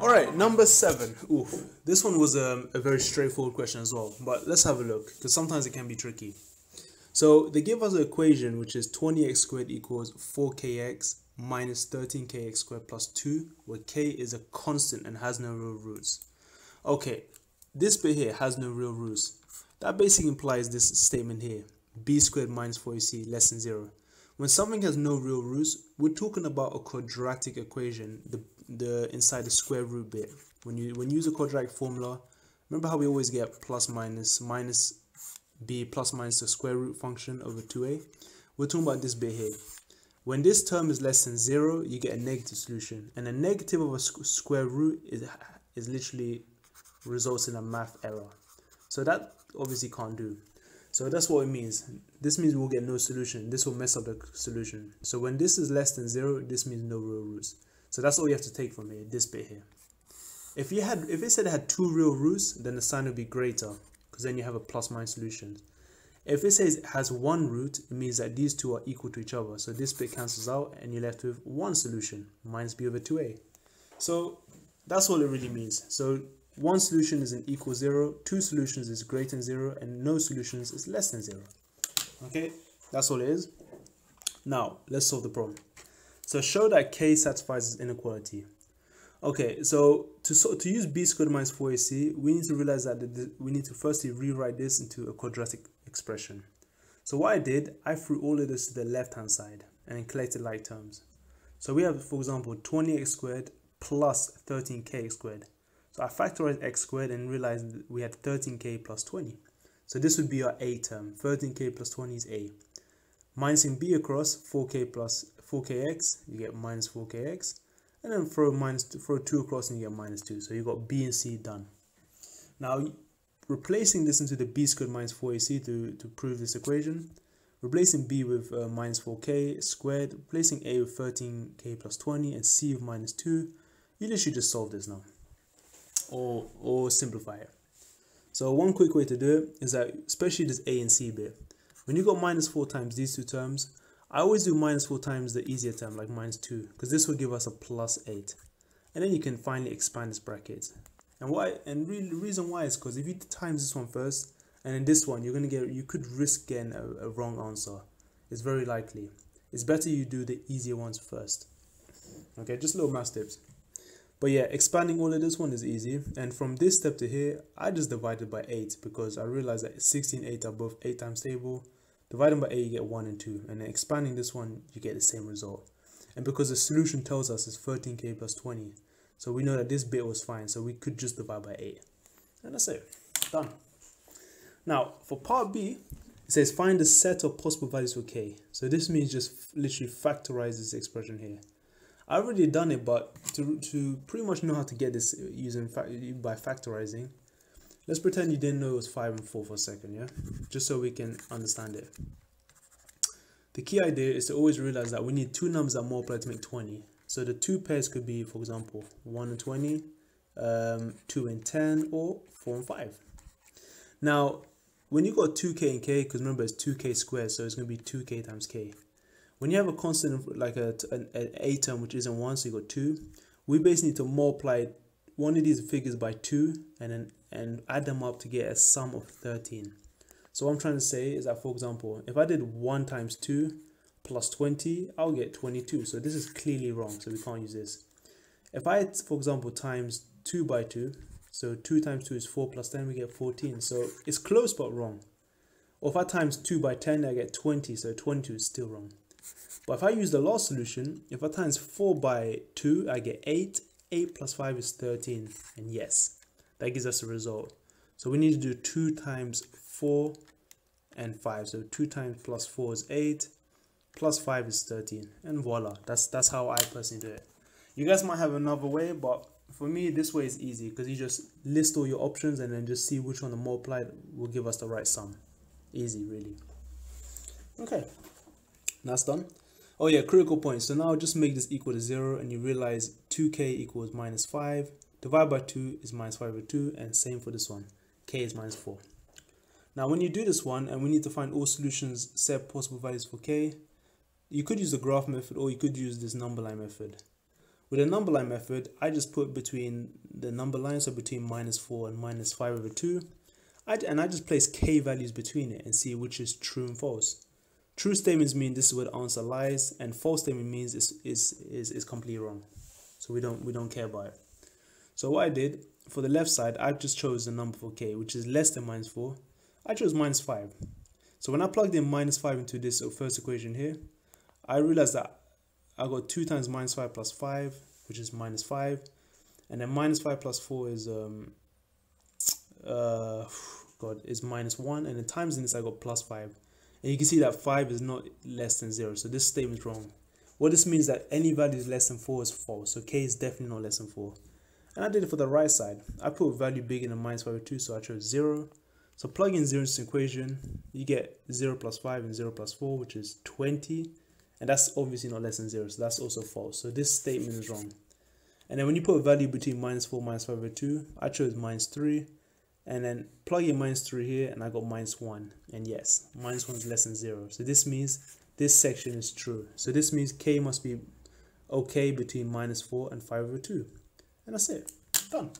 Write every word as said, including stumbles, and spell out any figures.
All right, number seven. Oof, this one was um, a very straightforward question as well, but let's have a look because sometimes it can be tricky. So they give us an equation which is twenty x squared equals four k x minus thirteen k x squared plus two, where k is a constant and has no real roots. Okay, this bit here has no real roots. That basically implies this statement here, b squared minus four a c less than zero. When something has no real roots, we're talking about a quadratic equation, the, the inside the square root bit. When you, when you use a quadratic formula, remember how we always get plus minus minus b plus minus the square root function over two a? We're talking about this bit here. When this term is less than zero, you get a negative solution. And a negative of a square root is, is literally results in a math error. So that obviously can't do. So that's what it means. This means we'll get no solution. This will mess up the solution. So when this is less than zero, this means no real roots. So that's all you have to take from here, this bit here. If you had, if it said it had two real roots, then the sign would be greater, because then you have a plus minus solution. If it says it has one root, it means that these two are equal to each other. So this bit cancels out and you're left with one solution, minus b over two a. So that's all it really means. So one solution is an equal zero, two solutions is greater than zero, and no solutions is less than zero. Okay, that's all it is. Now, let's solve the problem. So show that k satisfies this inequality. Okay, so to, so to use b squared minus four a c, we need to realize that the, we need to firstly rewrite this into a quadratic expression. So what I did, I threw all of this to the left-hand side and collected like terms. So we have, for example, twenty x squared plus thirteen k squared. So I factorized x squared and realized that we had thirteen k plus twenty. So this would be our a term. thirteen k plus twenty is a. Minusing b across, four k plus four k x, you get minus four k x. And then throw, minus two, throw two across and you get minus two. So you got b and c done. Now, replacing this into the b squared minus four a c to, to prove this equation. Replacing b with uh, minus four k squared. Replacing a with thirteen k plus twenty and c with minus two. You literally just solve this now. Or, or simplify it. So one quick way to do it is that, especially this a and c bit, when you got minus four times these two terms, I always do minus four times the easier term, like minus two, because this will give us a plus eight. And then you can finally expand this bracket. And why? And really, the reason why is because if you times this one first and then this one, you're gonna get, you could risk getting a, a wrong answer. It's very likely. It's better you do the easier ones first. Okay, just little math tips. But yeah, expanding all of this one is easy. And from this step to here, I just divided by eight because I realized that sixteen and eight are both eight times table. Dividing by eight, you get one and two. And then expanding this one, you get the same result. And because the solution tells us it's thirteen k plus twenty. So we know that this bit was fine. So we could just divide by eight. And that's it. Done. Now, for part B, it says find the set of possible values for k. So this means just literally factorize this expression here. I've already done it, but to, to pretty much know how to get this using fa by factorizing, let's pretend you didn't know it was five and four for a second, yeah? Just so we can understand it. The key idea is to always realize that we need two numbers that multiply to make twenty. So the two pairs could be, for example, one and twenty, um, two and ten, or four and five. Now, when you got two k and k, because remember it's two k squared, so it's going to be two k times k. When you have a constant like a, an, an a term which isn't one, so you got two, we basically need to multiply one of these figures by two and then and add them up to get a sum of thirteen. So what I'm trying to say is that, for example, if I did one times two plus twenty, I'll get twenty-two. So this is clearly wrong, so we can't use this. If I had, for example, times two by two, so two times two is four plus ten, we get fourteen. So it's close but wrong. Or if I times two by ten, I get twenty, so twenty-two is still wrong. But if I use the last solution, if I times four by two, I get eight. eight plus five is thirteen. And yes, that gives us a result. So we need to do two times four and five. So two times plus four is eight, plus five is thirteen. And voila, that's, that's how I personally do it. You guys might have another way, but for me, this way is easy because you just list all your options and then just see which one to multiply will give us the right sum. Easy, really. Okay, that's done. Oh yeah, critical point. So now just make this equal to zero and you realize two k equals minus five. Divided by two is minus five over two, and same for this one. K is minus four. Now when you do this one, and we need to find all solutions set possible values for k, you could use the graph method or you could use this number line method. With a number line method, I just put between the number lines, so between minus four and minus five over two, I, and I just place k values between it and see which is true and false. True statements mean this is where the answer lies, and false statement means it's, it's, it's, it's completely wrong. So we don't, we don't care about it. So what I did, for the left side, I just chose the number for k, which is less than minus four. I chose minus five. So when I plugged in minus five into this first equation here, I realized that I got two times minus five plus five, which is minus five. And then minus five plus four is, um, uh, God, is minus one. And then times in this, I got plus five. And you can see that five is not less than zero. So this statement is wrong. What this means is that any value is less than four is false. So k is definitely not less than four. And I did it for the right side. I put a value bigger than minus five over two, so I chose zero. So plug in zero into this equation, you get zero plus five and zero plus four, which is twenty. And that's obviously not less than zero, so that's also false. So this statement is wrong. And then when you put a value between minus four and minus five over two, I chose minus three. And then plug in minus three here, and I got minus one. And yes, minus one is less than zero. So this means this section is true. So this means k must be okay between minus four and five over two. And that's it. Done.